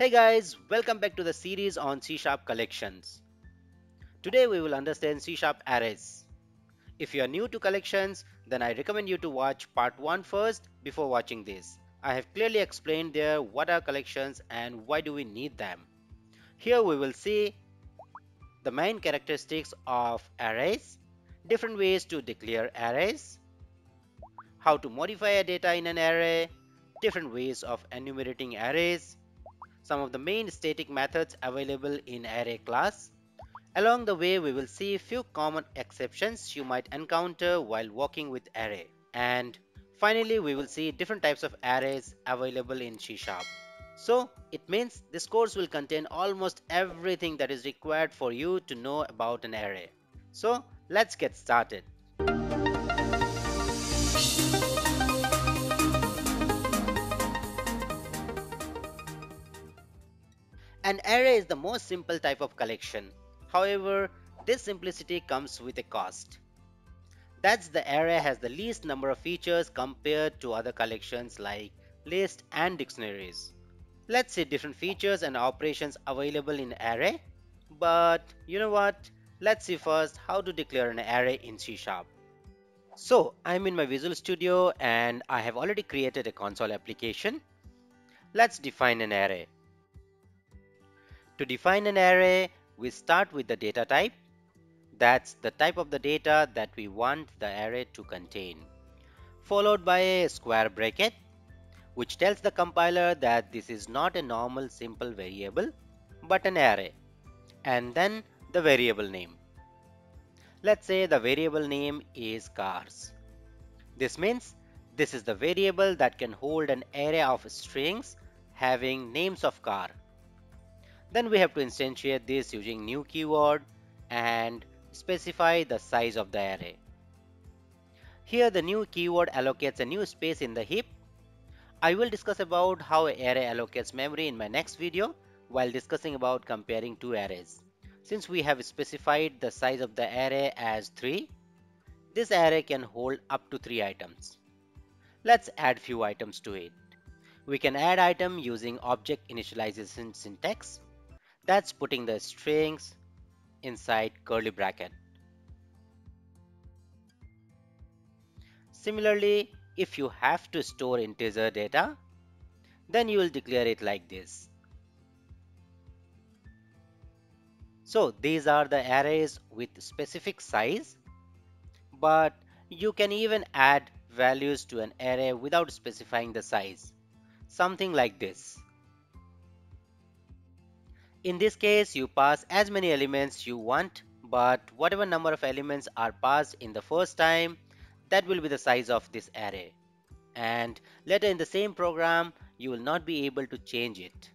Hey guys, welcome back to the series on C# collections. Today we will understand C# arrays. If you are new to collections, then I recommend you to watch part 1 first before watching this. I have clearly explained there what are collections and why do we need them. Here we will see the main characteristics of arrays, different ways to declare arrays, how to modify a data in an array, different ways of enumerating arrays, some of the main static methods available in array class. Along the way, we will see few common exceptions you might encounter while working with array. And finally, we will see different types of arrays available in C#. So it means this course will contain almost everything that is required for you to know about an array. So let's get started. An array is the most simple type of collection. However, this simplicity comes with a cost. That's the array has the least number of features compared to other collections like lists and dictionaries. Let's see different features and operations available in array. But you know what? Let's see first how to declare an array in C#. So I'm in my Visual Studio and I have already created a console application. Let's define an array. To define an array, we start with the data type. That's the type of the data that we want the array to contain, followed by a square bracket, which tells the compiler that this is not a normal simple variable, but an array, and then the variable name. Let's say the variable name is cars. This means this is the variable that can hold an array of strings having names of car. Then we have to instantiate this using new keyword and specify the size of the array. Here the new keyword allocates a new space in the heap. I will discuss about how an array allocates memory in my next video while discussing about comparing two arrays. Since we have specified the size of the array as 3, this array can hold up to 3 items. Let's add few items to it. We can add item using object initialization syntax. That's putting the strings inside curly bracket. Similarly, if you have to store integer data, then you will declare it like this. So these are the arrays with specific size, but you can even add values to an array without specifying the size, something like this. In this case, you pass as many elements you want, but whatever number of elements are passed in the first time, that will be the size of this array. And later in the same program, you will not be able to change it.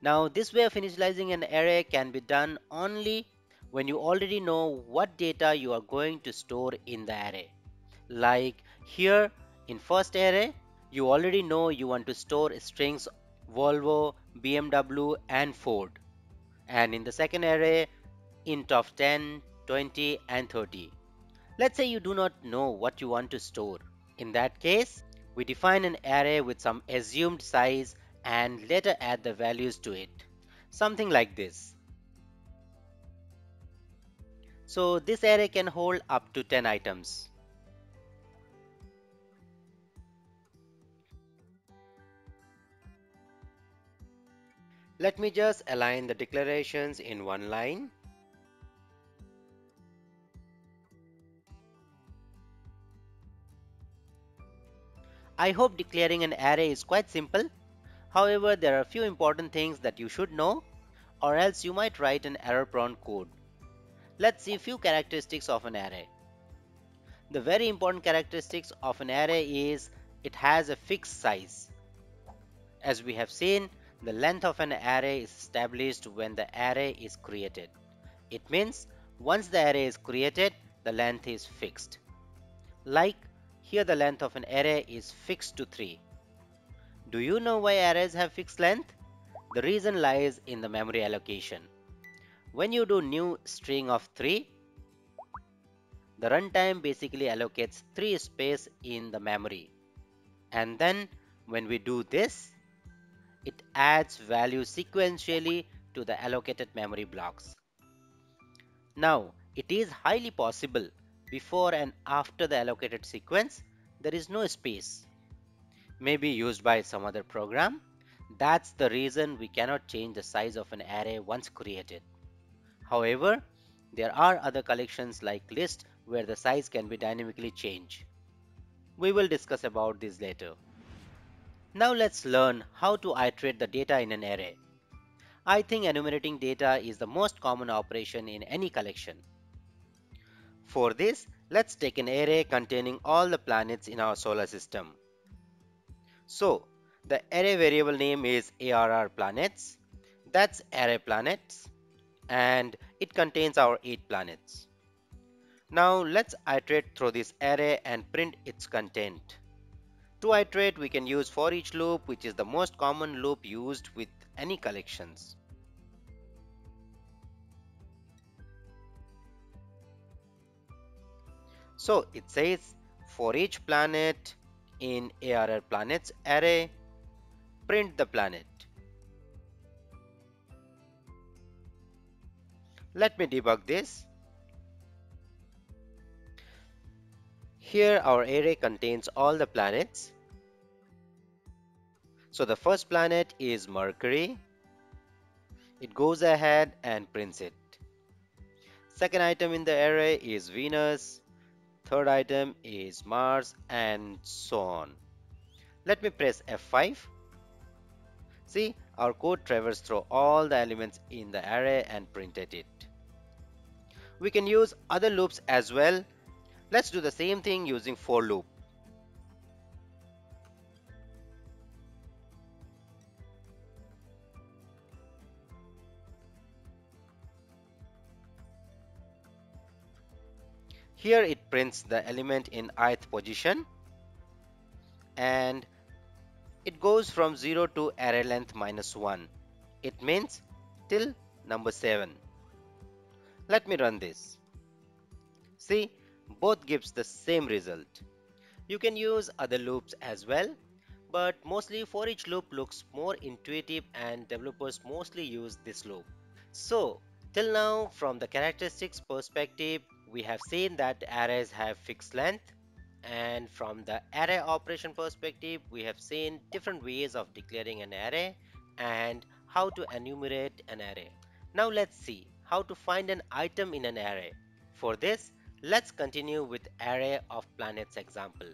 Now, this way of initializing an array can be done only when you already know what data you are going to store in the array. Like here in first array, you already know you want to store strings Volvo, BMW and Ford, and in the second array int of 10, 20 and 30. Let's say you do not know what you want to store. In that case, we define an array with some assumed size and later add the values to it, something like this. So this array can hold up to 10 items. Let me just align the declarations in one line. I hope declaring an array is quite simple. However, there are a few important things that you should know, or else you might write an error-prone code. Let's see few characteristics of an array. The very important characteristics of an array is it has a fixed size. As we have seen, the length of an array is established when the array is created. It means once the array is created, the length is fixed. Like here, the length of an array is fixed to 3. Do you know why arrays have fixed length? The reason lies in the memory allocation. When you do new string of 3, the runtime basically allocates 3 space in the memory. And then when we do this, It adds value sequentially to the allocated memory blocks. Now, it is highly possible before and after the allocated sequence, there is no space, maybe used by some other program. That's the reason we cannot change the size of an array once created. However, there are other collections like list where the size can be dynamically changed. We will discuss about this later. Now let's learn how to iterate the data in an array. I think enumerating data is the most common operation in any collection. For this, let's take an array containing all the planets in our solar system. So, the array variable name is ARR planets. That's array planets, and it contains our 8 planets. Now let's iterate through this array and print its content. To iterate, we can use for each loop, which is the most common loop used with any collections. So it says for each planet in ARR planets array, print the planet. Let me debug this. Here our array contains all the planets. So the first planet is Mercury. It goes ahead and prints it. Second item in the array is Venus. Third item is Mars, and so on. Let me press F5. See, our code traversed through all the elements in the array and printed it. We can use other loops as well. Let's do the same thing using for loop. Here it prints the element in ith position, and it goes from 0 to array length -1. It means till number 7. Let me run this. See, both gives the same result. You can use other loops as well, but mostly for each loop looks more intuitive and developers mostly use this loop. So till now, from the characteristics perspective, we have seen that arrays have fixed length, and from the array operation perspective, we have seen different ways of declaring an array and how to enumerate an array. Now let's see how to find an item in an array. For this, let's continue with array of planets example.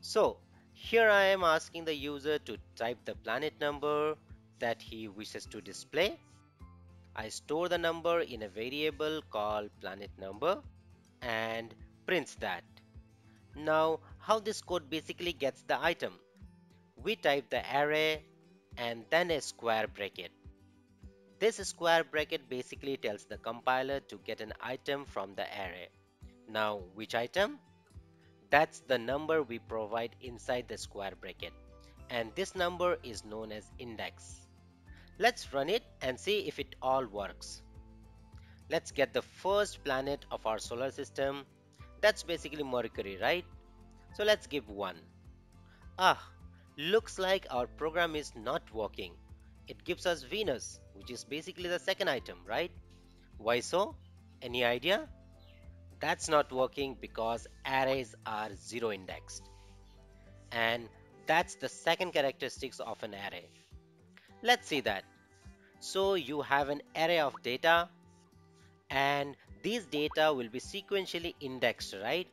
So here I am asking the user to type the planet number that he wishes to display. I store the number in a variable called planet number and prints that. Now how this code basically gets the item. We type the array and then a square bracket. This square bracket basically tells the compiler to get an item from the array. Now which item? That's the number we provide inside the square bracket, and this number is known as index. Let's run it and see if it all works. Let's get the first planet of our solar system. That's basically Mercury, right? So let's give 1. Ah, looks like our program is not working. It gives us Venus, which is basically the second item, right? Why so? Any idea? That's not working because arrays are 0 indexed. And that's the second characteristics of an array. Let's see that. So you have an array of data, and these data will be sequentially indexed, right?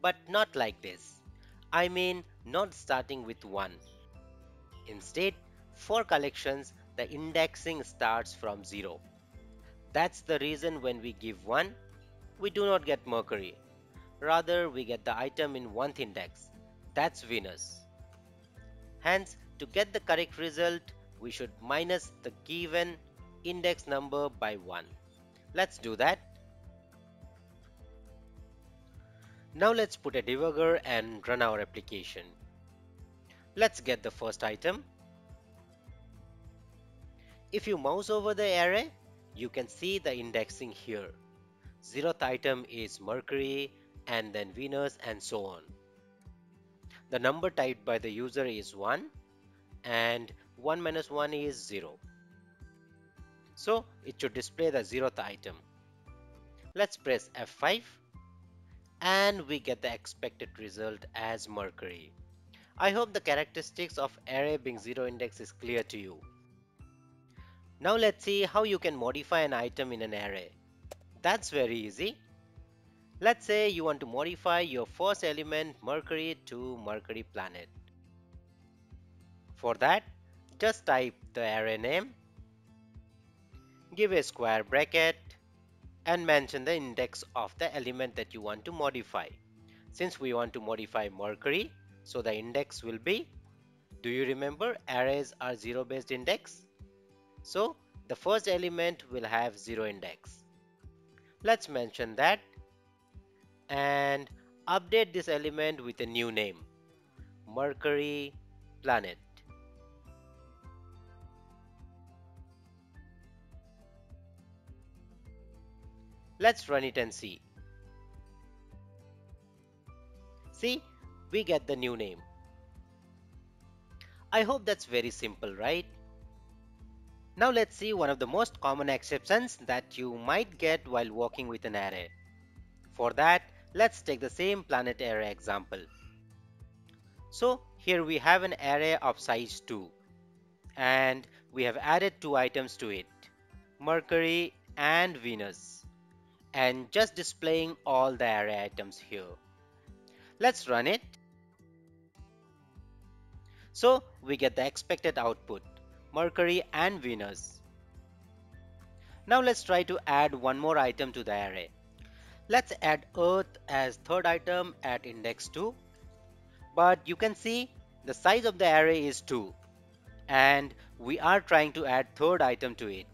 But not like this. I mean, not starting with 1. Instead, for collections, the indexing starts from 0. That's the reason when we give 1, we do not get Mercury. Rather, we get the item in 1th index. That's Venus. Hence, to get the correct result, we should minus the given index number by 1. Let's do that. Now let's put a debugger and run our application. Let's get the first item. If you mouse over the array, you can see the indexing here. 0th item is Mercury, and then Venus, and so on. The number typed by the user is 1. and 1 minus 1 is 0. So it should display the 0th item. Let's press F5 and we get the expected result as Mercury. I hope the characteristics of array being 0 index is clear to you. Now let's see how you can modify an item in an array. That's very easy. Let's say you want to modify your first element Mercury to Mercury planet. For that, just type the array name, give a square bracket and mention the index of the element that you want to modify. Since we want to modify Mercury, so the index will be, do you remember arrays are 0 based index? So the first element will have 0 index. Let's mention that and update this element with a new name, Mercury planet. Let's run it and see. See, we get the new name. I hope that's very simple, right? Now let's see one of the most common exceptions that you might get while working with an array. For that, let's take the same planet array example. So here we have an array of size 2 and we have added 2 items to it, Mercury and Venus, and just displaying all the array items here. Let's run it. So we get the expected output, Mercury and Venus. Now let's try to add one more item to the array. Let's add Earth as third item at index 2, but you can see the size of the array is 2 and we are trying to add third item to it.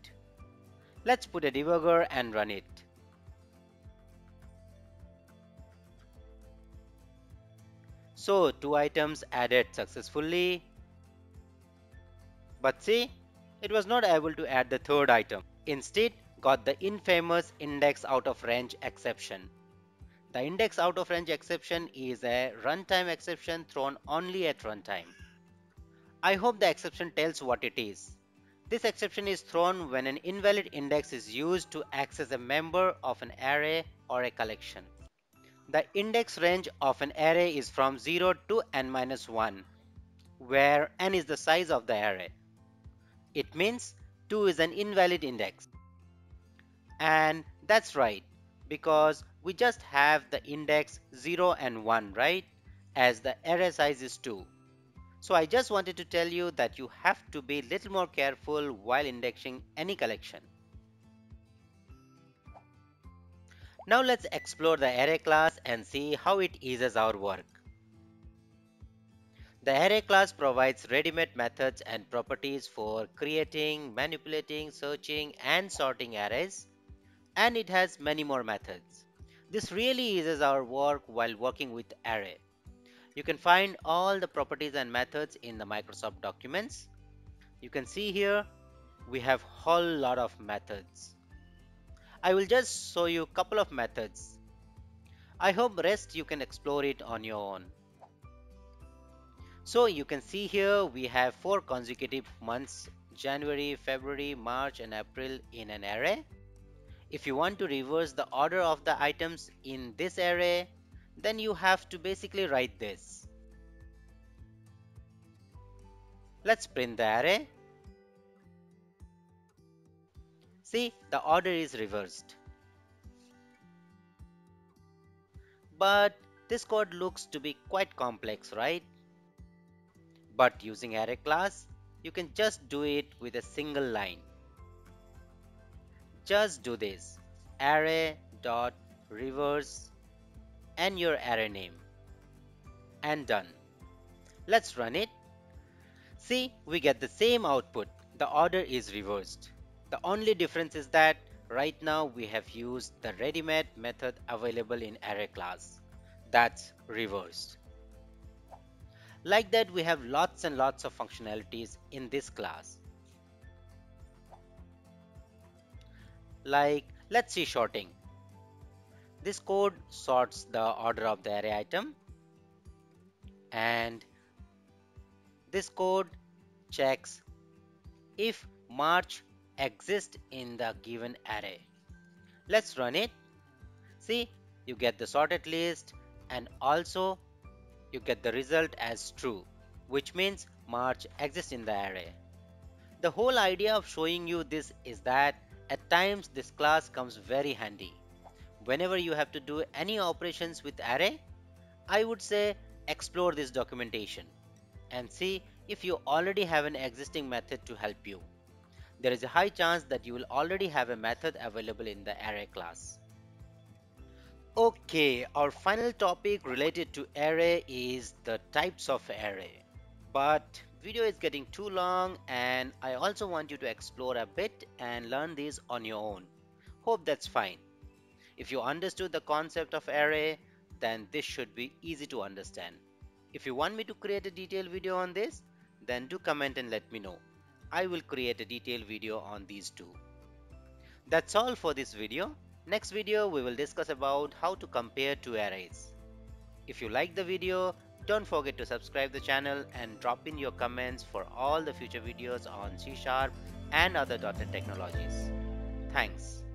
Let's put a debugger and run it. So 2 items added successfully, but see, it was not able to add the third item. Instead, got the infamous index out of range exception. The index out of range exception is a runtime exception thrown only at runtime. I hope the exception tells what it is. This exception is thrown when an invalid index is used to access a member of an array or a collection. The index range of an array is from 0 to n-1, where n is the size of the array. It means 2 is an invalid index. And that's right, because we just have the index 0 and 1, right, as the array size is 2. So I just wanted to tell you that you have to be a little more careful while indexing any collection. Now let's explore the array class and see how it eases our work. The array class provides ready-made methods and properties for creating, manipulating, searching, and sorting arrays. And it has many more methods. This really eases our work while working with array. You can find all the properties and methods in the Microsoft documents. You can see here we have a whole lot of methods. I will just show you a couple of methods. I hope rest you can explore it on your own. So you can see here we have 4 consecutive months, January, February, March and April in an array. If you want to reverse the order of the items in this array, then you have to basically write this. Let's print the array. See, the order is reversed. But this code looks to be quite complex, right? But using array class, you can just do it with a single line. Just do this, array.reverse and your array name, and done. Let's run it. See, we get the same output. The order is reversed. The only difference is that right now we have used the ready-made method available in array class. That's reversed. Like that, we have lots and lots of functionalities in this class. Like, let's see sorting. This code sorts the order of the array item, and this code checks if March exists in the given array. Let's run it. See, you get the sorted list and also you get the result as true, which means March exists in the array. The whole idea of showing you this is that at times this class comes very handy. Whenever you have to do any operations with array, I would say explore this documentation and see if you already have an existing method to help you. There is a high chance that you will already have a method available in the array class. Okay, our final topic related to array is the types of array. But video is getting too long and I also want you to explore a bit and learn these on your own. Hope that's fine. If you understood the concept of array, then this should be easy to understand. If you want me to create a detailed video on this, then do comment and let me know. I will create a detailed video on these two. That's all for this video. Next video we will discuss about how to compare two arrays. If you like the video, don't forget to subscribe the channel and drop in your comments for all the future videos on C# and other .NET technologies. Thanks.